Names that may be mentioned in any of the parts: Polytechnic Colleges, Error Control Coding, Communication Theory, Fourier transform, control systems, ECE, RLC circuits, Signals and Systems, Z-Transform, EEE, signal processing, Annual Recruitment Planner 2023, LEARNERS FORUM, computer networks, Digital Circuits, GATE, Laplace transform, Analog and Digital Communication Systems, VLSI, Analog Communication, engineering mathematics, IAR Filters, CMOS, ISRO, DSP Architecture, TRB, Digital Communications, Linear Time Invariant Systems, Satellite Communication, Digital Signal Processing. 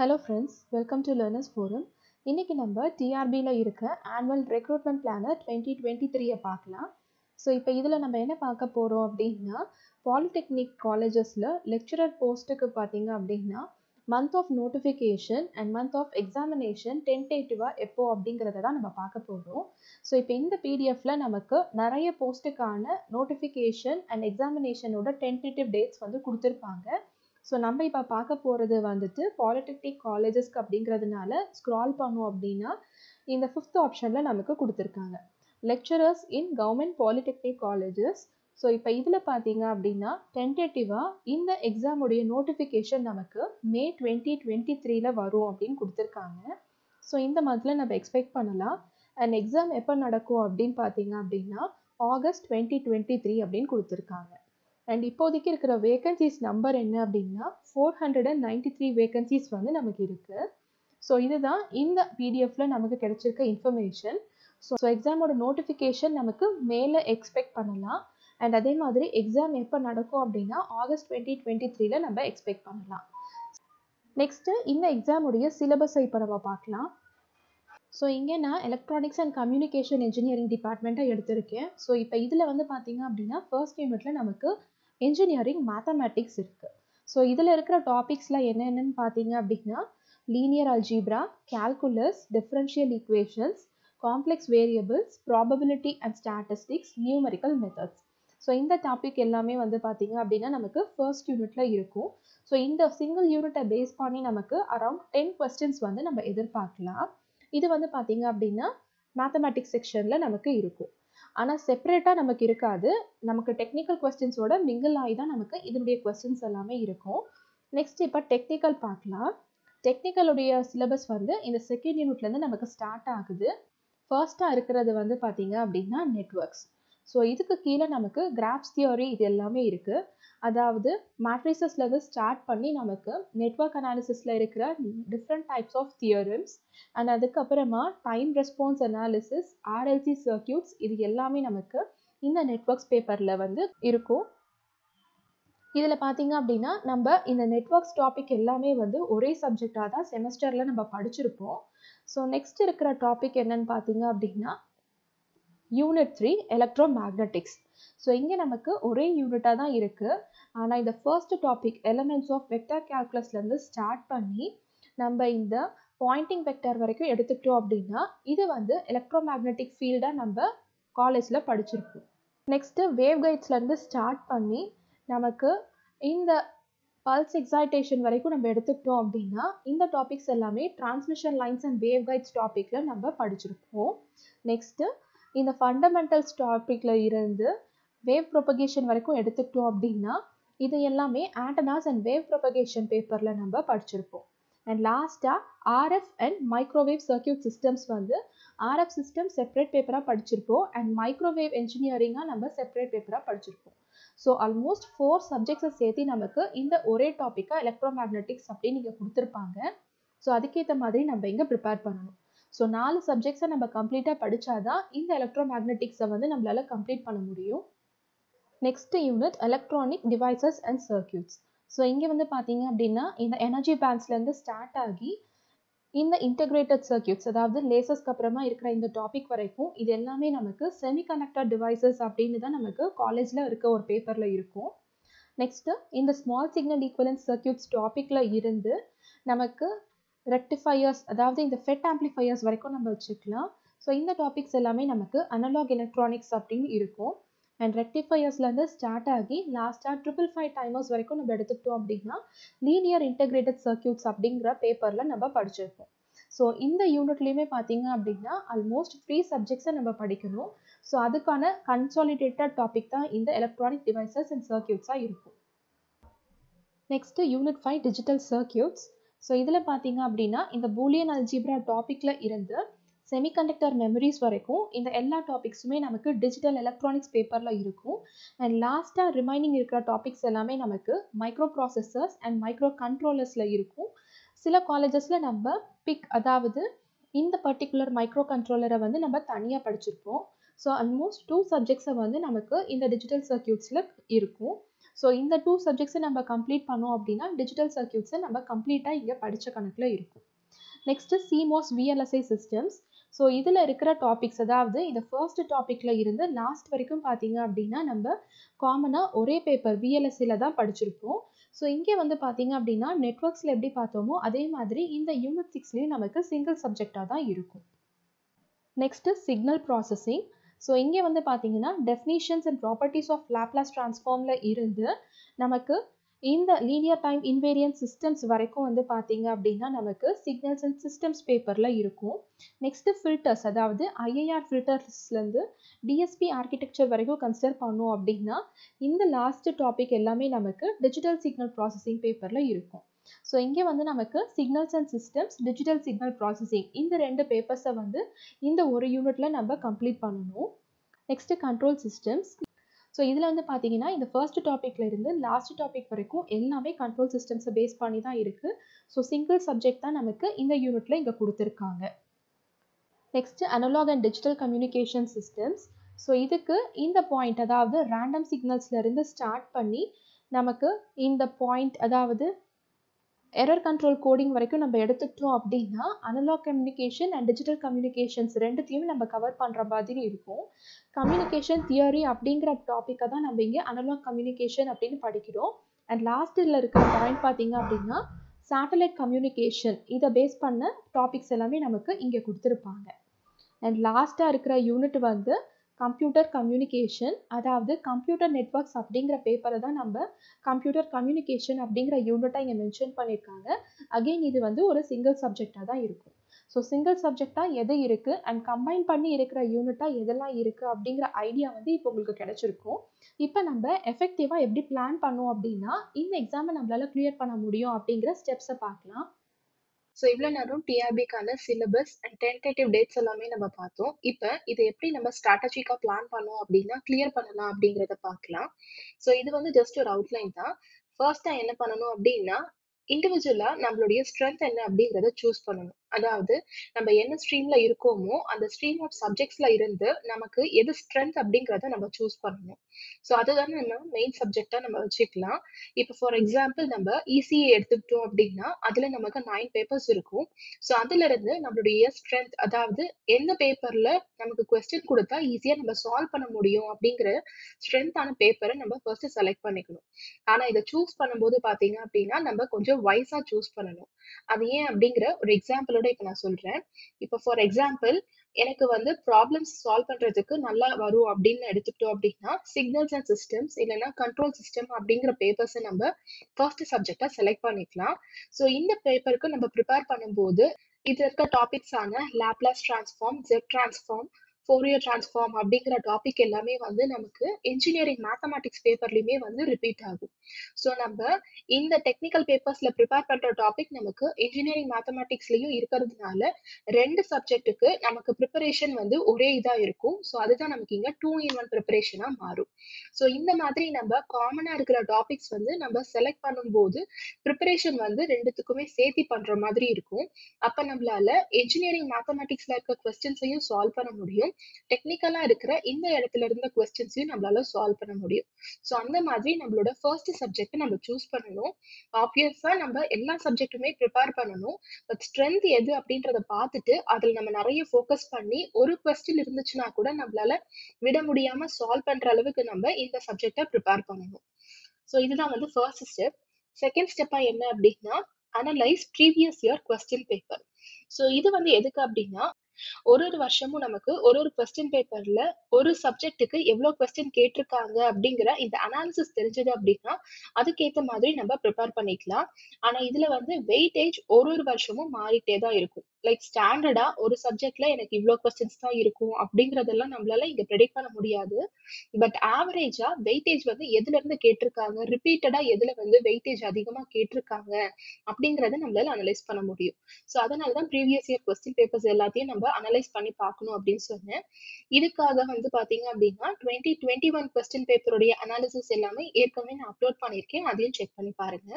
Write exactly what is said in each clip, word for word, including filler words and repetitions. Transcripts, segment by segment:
Hello friends, welcome to LEARNERS FORUM. இன்னைக்கு நம்ம T R B ல இருக்க Annual Recruitment Planner twenty twenty-three பார்க்கலாம். So இப்போ இதில நம்ம என்ன பார்க்க போறோம் அப்படினா Polytechnic Colleges ல lecturer post க்கு பாத்தீங்க அப்படினா month of notification and month of examination tentative எப்போ அப்படிங்கறத தான் நம்ம பார்க்க போறோம். So இப்போ இந்த P D F ல நமக்கு நிறைய போஸ்டுக்கான notification and examination ஓட tentative dates வந்து கொடுத்திருப்பாங்க. So நம்ம இப்ப பார்க்க போறது வந்துட்டு Polytechnic Colleges க்கு அப்படிங்கிறதுனால scroll பண்ணோம் அப்படினா இந்த fifth optionல நமக்கு கொடுத்திருக்காங்க. Lecturers in Government Polytechnic Colleges. So இப்போ இதுல பாத்தீங்க அப்படினா tentative-ஆ இந்த exam உடைய notification நமக்கு May twenty twenty-three ல வரும் அப்படினு கொடுத்திருக்காங்க. So இந்த month-ல நம்ம expect பண்ணலாம். And exam எப்ப நடக்கும் அப்படினு பாத்தீங்க அப்படினா August twenty twenty-three அப்படினு கொடுத்திருக்காங்க. And இப்போதைக்கு இருக்கிற vacancies number என்ன அப்படின்னா four hundred ninety-three vacancies வந்து நமக்கு இருக்கு. ஸோ இதுதான் இந்த P D F-ல நமக்கு கிடைச்சிருக்க இன்ஃபர்மேஷன். ஸோ எக்ஸாமோட நோட்டிஃபிகேஷன் நமக்கு மேலே எக்ஸ்பெக்ட் பண்ணலாம். அண்ட் அதே மாதிரி எக்ஸாம் எப்போ நடக்கும் அப்படின்னா ஆகஸ்ட் டுவெண்ட்டி டுவெண்ட்டி த்ரீல நம்ம எக்ஸ்பெக்ட் பண்ணலாம். நெக்ஸ்ட்டு இந்த எக்ஸாமுடைய சிலபஸை இப்போ நம்ம பார்க்கலாம். ஸோ இங்கே நான் எலக்ட்ரானிக்ஸ் அண்ட் கம்யூனிகேஷன் இன்ஜினியரிங் டிபார்ட்மெண்ட்டாக எடுத்திருக்கேன். ஸோ இப்போ இதில் வந்து பார்த்தீங்க அப்படின்னா ஃபர்ஸ்ட் யூனிட்ல நமக்கு engineering mathematics இருக்கு. ஸோ இதில் இருக்கிற டாபிக்ஸ்லாம் என்னென்னு பார்த்தீங்க அப்படின்னா linear algebra, calculus, differential equations, complex variables, probability and statistics, numerical methods. So இந்த டாபிக் எல்லாமே வந்து பார்த்தீங்க அப்படின்னா நமக்கு ஃபர்ஸ்ட் யூனிட்ல இருக்கும். ஸோ இந்த சிங்கிள் யூனிட்டை பேஸ் பண்ணி நமக்கு அரௌண்ட் டென் கொஸ்டின்ஸ் வந்து நம்ம எதிர்பார்க்கலாம். இது வந்து பார்த்தீங்க அப்படின்னா மேத்தமேட்டிக்ஸ் செக்ஷனில் நமக்கு இருக்கும். ஆனால் செப்பரேட்டாக நமக்கு இருக்காது, நமக்கு டெக்னிக்கல் கொஸ்டின்ஸோட மிங்கிள் ஆகி தான் நமக்கு இதனுடைய கொஸ்டின்ஸ் எல்லாமே இருக்கும். நெக்ஸ்ட் இப்போ டெக்னிக்கல் பார்க்கலாம். டெக்னிக்கலுடைய சிலபஸ் வந்து இந்த செகண்ட் யூனிட்லேருந்து நமக்கு ஸ்டார்ட் ஆகுது. ஃபர்ஸ்ட்டாக இருக்கிறது வந்து பார்த்தீங்க அப்படின்னா நெட்வொர்க்ஸ். ஸோ இதுக்கு கீழே நமக்கு கிராஃப்ஸ் தியோரி இது எல்லாமே இருக்குது. அதாவது மேட்ரிசஸ்லேருந்து ஸ்டார்ட் பண்ணி நமக்கு நெட்வொர்க் அனாலிசிஸில் இருக்கிற different types of theorems, and அதுக்கப்புறமா time response analysis, R L C circuits, இது எல்லாமே நமக்கு இந்த நெட்வொர்க்ஸ் பேப்பரில் வந்து இருக்கும். இதில் பார்த்தீங்க அப்படின்னா நம்ம இந்த நெட்வொர்க்ஸ் டாபிக் எல்லாமே வந்து ஒரே சப்ஜெக்டாக தான் செமஸ்டரில் நம்ம படிச்சிருப்போம். ஸோ நெக்ஸ்ட் இருக்கிற டாபிக் என்னன்னு பார்த்தீங்க அப்படின்னா யூனிட் த்ரீ எலக்ட்ரோமேக்னெட்டிக்ஸ். ஸோ இங்கே நமக்கு ஒரே யூனிட்டாக தான் இருக்குது. ஆனால் இந்த first topic elements of vector கேல்குலஸ்லேருந்து ஸ்டார்ட் பண்ணி நம்ம இந்த பாயிண்டிங் வெக்டர் வரைக்கும் எடுத்துக்கிட்டோம் அப்படின்னா இது வந்து எலக்ட்ரோமேக்னெட்டிக் ஃபீல்டாக நம்ம காலேஜில் படிச்சிருக்கோம். நெக்ஸ்ட்டு வேவ்கைட்ஸ்லேருந்து ஸ்டார்ட் பண்ணி நமக்கு இந்த பல்ஸ் எக்ஸைட்டேஷன் வரைக்கும் நம்ம எடுத்துக்கிட்டோம் அப்படின்னா இந்த டாபிக்ஸ் எல்லாமே டிரான்ஸ்மிஷன் லைன்ஸ் அண்ட் வேவ்கைட்ஸ் டாப்பிக்கில் நம்ம படிச்சிருக்கோம். நெக்ஸ்ட்டு இந்த ஃபண்டமெண்டல்ஸ் டாப்பிக்கில் இருந்து வேவ் ப்ரொபகேஷன் வரைக்கும் எடுத்துக்கிட்டோம் அப்படின்னா இது எல்லாமே ஆண்டனாஸ் அண்ட் வேவ் ப்ரொபகேஷன் பேப்பரில் நம்ம படிச்சிருப்போம். அண்ட் லாஸ்ட்டாக R F and microwave circuit systems வந்து R F சிஸ்டம் செப்பரேட் பேப்பராக படிச்சிருப்போம். அண்ட் மைக்ரோவேவ் என்ஜினியரிங்காக நம்ம செப்பரேட் பேப்பராக படிச்சிருப்போம். ஸோ ஆல்மோஸ்ட் ஃபோர் சப்ஜெக்ட்ஸை சேர்த்து நமக்கு இந்த ஒரே டாப்பிக்காக எலக்ட்ரோமேக்னெட்டிக்ஸ் அப்படின்னு நீங்கள் கொடுத்துருப்பாங்க. ஸோ அதுக்கேற்ற மாதிரி நம்ம இங்கே ப்ரிப்பேர் பண்ணணும். ஸோ நாலு சப்ஜெக்ட்ஸை நம்ம கம்ப்ளீட்டாக படித்தாதான் இந்த எலக்ட்ரோமேக்னெட்டிக்ஸை வந்து நம்மளால கம்ப்ளீட் பண்ண முடியும். Next unit electronic devices and circuits. So இங்கே வந்து பார்த்தீங்க அப்படின்னா இந்த எனர்ஜி பேண்ட்ஸ்லேருந்து ஸ்டார்ட் ஆகி இந்த இன்டெகிரேட்டட் சர்க்கியூட்ஸ், அதாவது லேசஸ்க்கு அப்புறமா இருக்கிற இந்த டாபிக் வரைக்கும் இது எல்லாமே நமக்கு செமிகண்டக்டர் டிவைசஸ் அப்படின்னு தான் நமக்கு காலேஜில் இருக்க ஒரு பேப்பரில் இருக்கும். நெக்ஸ்ட்டு இந்த ஸ்மால் சிக்னல் ஈக்குவலன்ட் சர்க்கியூட்ஸ் டாப்பிக்கில் இருந்து நமக்கு ரெக்டிஃபையர்ஸ், அதாவது இந்த ஃபெட் ஆம்பிளிஃபையர்ஸ் வரைக்கும் நம்ம வச்சுக்கலாம். ஸோ இந்த டாபிக்ஸ் எல்லாமே நமக்கு அனலாக் எலக்ட்ரானிக்ஸ் அப்படின்னு இருக்கும். அண்ட் ரெக்டிஃபையர்ஸ்லேருந்து ஸ்டார்ட் ஆகி லாஸ்ட்டாக ட்ரிபிள் ஃபைவ் டைமர்ஸ் வரைக்கும் நம்ம எடுத்துக்கிட்டோம் அப்படின்னா லீனியர் இன்டெகிரேட்டட் சர்க்கியூட்ஸ் அப்படிங்கிற பேப்பரில் நம்ம படிச்சிருக்கோம். ஸோ இந்த யூனிட்லேயுமே பார்த்தீங்க அப்படின்னா ஆல்மோஸ்ட் த்ரீ சப்ஜெக்ட்ஸை நம்ம படிக்கணும். ஸோ அதுக்கான கன்சாலிடேட்டட் டாபிக் தான் இந்த எலக்ட்ரானிக் டிவைசஸ் அண்ட் சர்க்கியூட்ஸாக இருக்கும். Next unit five digital circuits. So இதில் பார்த்தீங்க அப்படின்னா இந்த பூலியன் அல்ஜீப்ரா டாப்பிக்கில் இருந்து செமிகண்டக்டர் மெமரிஸ் வரைக்கும் இந்த எல்லா டாபிக்ஸுமே நமக்கு டிஜிட்டல் எலக்ட்ரானிக்ஸ் பேப்பரில் இருக்கும். அண்ட் லாஸ்ட்டாக ரிமைனிங் இருக்கிற டாபிக்ஸ் எல்லாமே நமக்கு மைக்ரோப்ராசஸர்ஸ் அண்ட் மைக்ரோகண்ட்ரோலர்ஸில் இருக்கும். சில காலேஜஸில் நம்ம பிக், அதாவது இந்த பர்டிகுலர் மைக்ரோ கண்ட்ரோலரை வந்து நம்ம தனியாக படிச்சிருப்போம். ஸோ ஆல்மோஸ்ட் டூ சப்ஜெக்ட்ஸை வந்து நமக்கு இந்த டிஜிட்டல் சர்க்கியூட்ஸில் இருக்கும். So in the two subjects we complete digital circuits we complete irukum. Next is C M O S V L S I systems. So idhula irukra topics adavadhu the first topic la irundha last varaikum pathinga appadina namba common ah ore paper V L S I la dhaan padichirukom. So inge vandu pathinga appadina networks la eppadi paathomo adhe maadhiri indha unit six la namakku single subject ah dhaan irukum. Next is signal processing. So inge vandu pathinga definitions and properties of Laplace transform la irundha namakku in the linear time invariant systems varaikum vandu pathinga appadina namakku signals and systems paper la irukum. Next filters adavadhu I A R filters la irundhu D S P architecture varaikum consider pannom appadina indha last topic ellame namakku digital signal processing paper la irukum. So inge vandu namakku signals and systems, digital signal processing indha rendu papers ah vandu indha oru unit la namba complete pannom. Next control systems. So idhula vandu pathina the first topic la irundhu last topic varaikum ellame control systems base panni dhaan irukku. So single subject dhaan namakku indha unit la inga kuduthirukanga. Next analog and digital communication systems. So idhukku indha point adavadhu random signals la irundhu start panni namakku indha point adavadhu error control coding varaikum namba eduthukitom appadina analog communication and digital communications renduthiyum namba cover pandra badiri irukum. Communication theory அப்படிங்கற topic அத நம்ம இங்க analog communication அப்படினு படிக்கிறோம். And last ல இருக்கிற point பாத்தீங்க அப்படினா satellite communication இத பேஸ் பண்ண டாபிக்ஸ் எல்லாமே நமக்கு இங்க கொடுத்திருப்பாங்க. And last ஆ இருக்கிற யூனிட் வந்து computer communication, அதாவது computer networks அப்படிங்கற பேப்பரை தான் நம்ம computer communication அப்படிங்கற யூனிட்டா இங்க மென்ஷன் பண்ணிருக்காங்க. அகைன் இது வந்து ஒரு சிங்கிள் சப்ஜெக்ட்டா தான் இருக்கும். சோ சிங்கிள் சப்ஜெக்ட்டா எது இருக்கு and combine பண்ணி இருக்கிற யூனிட்டா எதெல்லாம் இருக்கு அப்படிங்கற ஐடியா வந்து இப்போ உங்களுக்கு கிடைச்சிருக்கும். இப்போ நம்ம எஃபெக்டிவா எப்படி பிளான் பண்ணோம் அப்படினா இந்த எக்ஸாமை நம்மளால கிளியர் பண்ண முடியும் அப்படிங்கற ஸ்டெப்ஸ் பார்க்கலாம். So இவ்ளோ நேரம் T R B கான syllabus and tentative dates எல்லாமே நம்ம பார்த்தோம். இப்போ இது எப்படி நம்ம strategic-ஆ plan பண்ணோம் அப்படினா clear பண்ணலாம் அப்படிங்கறத பார்க்கலாம். So இது வந்து just ஒரு outline தான். First ஆ என்ன பண்ணனும் அப்படினா individual-ஆ நம்மளுடைய strength என்ன அப்படிங்கறத choose பண்ணனும். அதாவது நம்ம என்ன stream-ல இருக்கோமோ அந்த stream of subjects-ல இருந்து நமக்கு எது strength அப்படிங்கறத நம்ம choose பண்ணனும். So அதுதான் நம்ம main subject-ஆ நம்ம வச்சுக்கலாம். இப்போ for example நம்ம E C E எடுத்துக்கிட்டோம் அப்படினா அதுல நமக்கு nine papers இருக்கும். So அதுல இருந்து நம்மளுடைய strength அதாவது எந்த paper-ல நமக்கு question கொடுத்தா ஈஸியா நம்ம solve பண்ண முடியும் அப்படிங்கற strength-ஆன paper-ஐ நம்ம first select பண்ணிக்கணும். ஆனா இத choose பண்ணும்போது பாத்தீங்க அப்படினா நம்ம கொஞ்சம் wise-ஆ choose பண்ணனும். அது ஏன் அப்படிங்கற ஒரு example-ஓட இப்ப நான் சொல்றேன். இப்போ for example எனக்கு வந்து problems solve பண்றதுக்கு நல்லா வரும் அப்படினு எடுத்துட்டோம் அப்படினா signals and systems இல்லனா control system அப்படிங்கற papers நம்ம first subject ஆ select பண்ணிக்கலாம். சோ இந்த பேப்பருக்கு நம்ம prepare பண்ணும்போது இதுல இருக்க டாபிக்ஸ் ஆன Laplace transform, Z transform, Fourier transform அப்படிங்கற டாபிக் எல்லாமே வந்து நமக்கு engineering mathematics பேப்பர்லயுமே வந்து ரிப்பீட் ஆகும். சோ நம்ம இந்த டெக்னிக்கல் பேப்பர்ஸ்ல ப்ரிப்பேர் பண்ற டாபிக் நமக்கு engineering mathematicsலயும் இருக்குிறதுனால ரெண்டு சப்ஜெக்ட்டுக்கு நமக்கு preparation வந்து ஒரே இதா இருக்கும். சோ அதுதான் நமக்கு இங்க two in one preparationஆ மாறும். சோ இந்த மாதிரி நம்ம காமனா இருக்கிற டாபிக்ஸ் வந்து நம்ம செலக்ட் பண்ணும்போது preparation வந்து ரெண்டுத்துக்குமே சேர்த்து பண்ற மாதிரி இருக்கும். அப்ப நம்மளால engineering mathematicsல இருக்க questions-ஐயும் solve பண்ண முடியும். டெக்னிக்கலா இருக்கிற இந்த இடத்துல இருந்த क्वेश्चंसையும் நம்மளால சால்வ் பண்ண முடியும். சோ அந்த மாதிரி நம்மளோட ஃபர்ஸ்ட் சப்ஜெக்ட் நம்ம चूஸ் பண்ணனும். ஆப்வியஸா நம்ம எல்லா சப்ஜெக்ட்டுமே prepare பண்ணனும். பட் ஸ்ட்ரெngth எது அப்படின்றத பார்த்துட்டு அதுல நம்ம நிறைய ஃபோக்கஸ் பண்ணி ஒரு क्वेश्चन இருந்துச்சுனா கூட நம்மளால விட முடியாம சால்வ் பண்ற அளவுக்கு நம்ம இந்த சப்ஜெக்ட்டை prepare பண்ணனும். சோ இதுதான் வந்து ஃபர்ஸ்ட் ஸ்டெப். செகண்ட் ஸ்டெப்பா என்ன அப்படினா analyze previous year question paper. So இது வந்து எதுக்கு அப்படினா ஒரு ஒரு வருஷமும் நமக்கு ஒரு ஒரு क्वेश्चन பேப்பர்ல ஒரு சப்ஜெக்ட்டுக்கு எவ்வளவு क्वेश्चन கேட்டிருக்காங்க அப்படிங்கற இந்த அனாலிசிஸ் தெரிஞ்சது அப்படினா அதுக்கு ஏத்த மாதிரி நம்ம prepare பண்ணிக்கலாம். ஆனா இதுல வந்து weightage ஒரு ஒரு வருஷமும் மாறிட்டே தான் இருக்கும். லைக் ஸ்டாண்டர்டா ஒரு சப்ஜெக்ட்ல எனக்கு இவ்ளோ क्वेश्चंस தான் இருக்கும் அப்படிங்கறதெல்லாம் நம்மளால இங்க predict பண்ண முடியாது. பட் ஆவரேஜா weightage வந்து எதுல இருந்து கேட்டிருக்காங்க, ரிபீட்டடா எதுல வந்து weightage அதிகமா கேட்டிருக்காங்க அப்படிங்கறத நம்மளால அனலைஸ் பண்ண முடியும். சோ அதனால தான் previous year question papers எல்லாத்தையும் நம்ம அனலைஸ் பண்ணி பார்க்கணும் அப்படினு சொன்னேன். இதுக்காக வந்து பாத்தீங்க அப்படினா twenty twenty-one क्वेश्चन பேப்பரோட அனாலிசிஸ் எல்லாமே ஏற்கனவே நான் அப்லோட் பண்ணிருக்கேன். அதையும் செக் பண்ணி பாருங்க.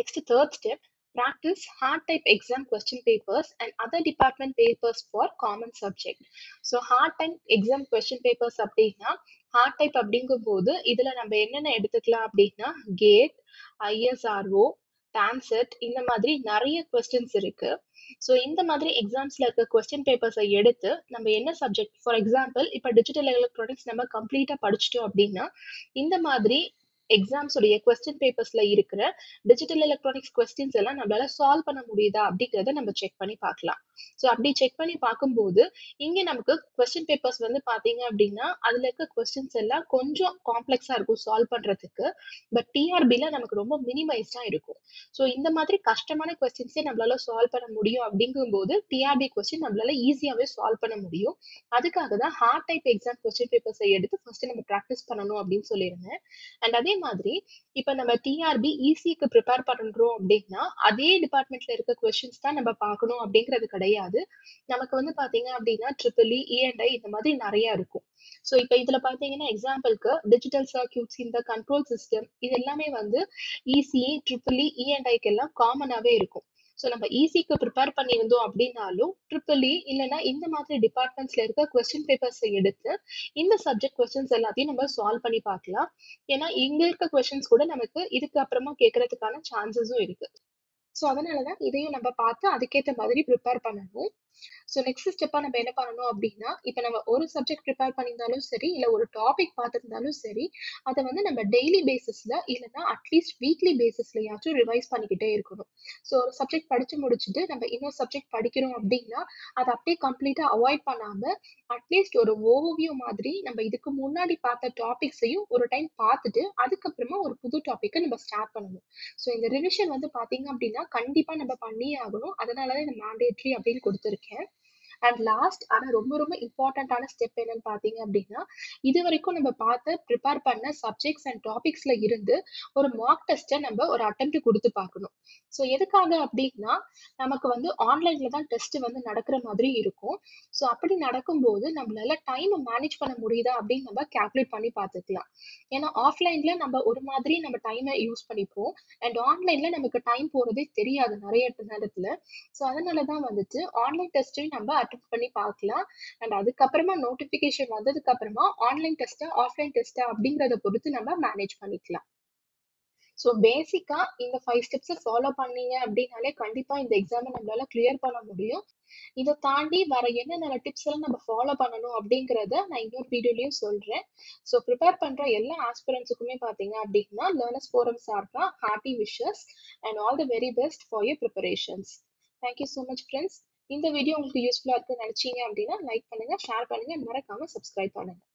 Next third step Practice hard type exam question papers and other department papers for common subject. So hard type exam question papers அப்படினா hard type அப்படிங்கும்போது இதுல நம்ம என்னென்ன எடுத்துக்கலாம் அப்படினா gate, I S R O, transit இந்த மாதிரி நிறைய questions இருக்கு. So இந்த மாதிரி examsல இருக்க question papers ஐ எடுத்து நம்ம என்ன subject, for example இப்ப digital electronics நம்ம complete-ஆ படிச்சிட்டோம் அப்படினா இந்த மாதிரி exams உடைய question papersல இருக்கிற digital electronics questions எல்லாம் நம்மளால solve பண்ண முடியுதா அப்படிங்கறத நம்ம check பண்ணி பார்க்கலாம். So அப்படி check பண்ணி பாக்கும்போது இங்க நமக்கு question papers வந்து பாத்தீங்க அப்படினா அதுல இருக்க questions எல்லாம் கொஞ்சம் காம்ப்ளெக்ஸா இருக்கும் solve பண்றதுக்கு, but T R B ல நமக்கு ரொம்ப மினிமைஸ்டா இருக்கும். So இந்த மாதிரி கஷ்டமான questions நம்மளால solve பண்ண முடியும் அப்படிங்கும்போது T R B question நம்மளால ஈஸியாவே solve பண்ண முடியும். அதுக்காக தான் hard type exam question papers எடுத்து first நம்ம practice பண்ணனும் அப்படினு சொல்லிருந்தேன். And அதே மாதிரி இப்ப நம்ம T R B E C க்கு prepare பண்றோம் அப்படினா அதே டிபார்ட்மென்ட்ல இருக்க questions தான் நம்ம பார்க்கணும் அப்படிங்கிறது கிடையாது. நமக்கு வந்து பாத்தீங்க அப்படினா triple E, E and I இந்த மாதிரி நிறைய இருக்கும். So இப்ப இதல பாத்தீங்கன்னா எக்ஸாம்பிளுக்கு digital circuits இந்த control system இது எல்லாமே வந்து E C, triple E, E and I எல்லாம் காமனாவே இருக்கும். So நம்ம E C க்கு prepare பண்ணிருந்தோம் அப்படினாலும் triple E இல்லனா இந்த மாதிரி டிபார்ட்மென்ட்ஸ்ல இருக்க क्वेश्चन பேப்பர்ஸ் எடுத்து இந்த சப்ஜெக்ட் क्वेश्चंस எல்லாத்தையும் நம்ம சால்வ் பண்ணி பார்க்கலாம். ஏனா இங்க இருக்க क्वेश्चंस கூட நமக்கு இதுக்கு அப்புறமா கேக்குறதுக்கான சான்சஸும் இருக்கு. So அதனால தான் இதையும் நம்ம பார்த்து அதுக்கேத்த மாதிரி prepare பண்ணனும். So next step நம்ம என்ன பண்ணனும் அப்படினா இப்போ நம்ம ஒரு subject prepare பண்ணிருந்தாலும் சரி இல்ல ஒரு topic பார்த்திருந்தாலும் சரி அத வந்து நம்ம daily basisல இல்லனா at least weekly basisலயாச்சும் revise பண்ணிக்கிட்டே இருக்கணும். So ஒரு subject படிச்சு முடிச்சிட்டு நம்ம இன்னொரு subject படிக்கிறோம் அப்படினா அத அப்படியே கம்ப்ளீட்டா அவாய்ட் பண்ணாம at least ஒரு overview மாதிரி நம்ம இதுக்கு முன்னாடி பார்த்த டாபிக்ஸையும் ஒரு டைம் பார்த்துட்டு அதுக்கு அப்புறமா ஒரு புது டாபிக்க நம்ம ஸ்டார்ட் பண்ணனும். So இந்த ரிவிஷன் வந்து பாத்தீங்க அப்படினா கண்டிப்பா நம்ம பண்ணியே ஆகணும். அதனால தான் இந்த mandatory அப்படினு கொடுத்திருக்கேன். And last ஆனா ரொம்ப ரொம்ப இம்பார்ட்டன்ட் ஆன ஸ்டெப் என்னன்னு பாத்தீங்க அப்படின்னா இது வரைக்கும் நம்ம பார்த்த ப்ரிப்பேர் பண்ண சப்ஜெக்ட்ஸ் அண்ட் டாபிக்ஸ்ல இருந்து ஒரு மார்க் டெஸ்ட் நம்ம ஒரு அட்டெம்ப்ட் கொடுத்து பார்க்கணும். சோ எதுக்காக அப்படின்னா நமக்கு வந்து ஆன்லைன்ல தான் டெஸ்ட் வந்து நடக்கிற மாதிரி இருக்கும். சோ அப்படி நடக்கும்போது நம்மளால டைம் மேனேஜ் பண்ண முடியுதா அப்படின்னு நம்ம கால்குலேட் பண்ணி பார்த்துக்கலாம். ஏன்னா ஆஃப்லைன்ல நம்ம ஒரு மாதிரி நம்ம டைமை யூஸ் பண்ணிப்போம் அண்ட் ஆன்லைன்ல நமக்கு டைம் போறதே தெரியாது நிறைய நேரத்துல. சோ அதனாலதான் வந்துட்டு ஆன்லைன் டெஸ்டையும் நம்ம அட்டெம்ப்ட் பண்ணி பார்க்கலாம். அண்ட் அதுக்கப்புறமா நோட்டிபிகேஷன் வந்ததுக்கு அப்புறமா ஆன்லைன் டெஸ்டா ஆஃப்லைன் டெஸ்டா அப்படிங்கறத பொறுத்து நம்ம மேனேஜ் பண்ணிக்கலாம். So basically இந்த five steps ஃபாலோ பண்ணீங்க அப்படினாலே கண்டிப்பா இந்த எக்ஸாமை நம்மளால கிளியர் பண்ண முடியும். இத தாண்டி வர என்னென்ன டிப்ஸ் எல்லாம் நம்ம ஃபாலோ பண்ணனும் அப்படிங்கறத நான் இன்னொரு வீடியோலயும் சொல்றேன். சோ ப்ரிப்பேர் பண்ற எல்லா ஆஸ்பிரண்ட்ஸுக்குமே பாத்தீங்க அப்படின்னா லேர்னர்ஸ் ஃபோரம் சார்பா happy wishes and all the very best for your preparations. Thank you so much friends. இந்த வீடியோ உங்களுக்கு யூஸ்ஃபுல்லா இருக்குன்னு நினைச்சீங்க அப்படின்னா லைக் பண்ணுங்க, ஷேர் பண்ணுங்க, மறக்காம சப்ஸ்கிரைப் பண்ணுங்க.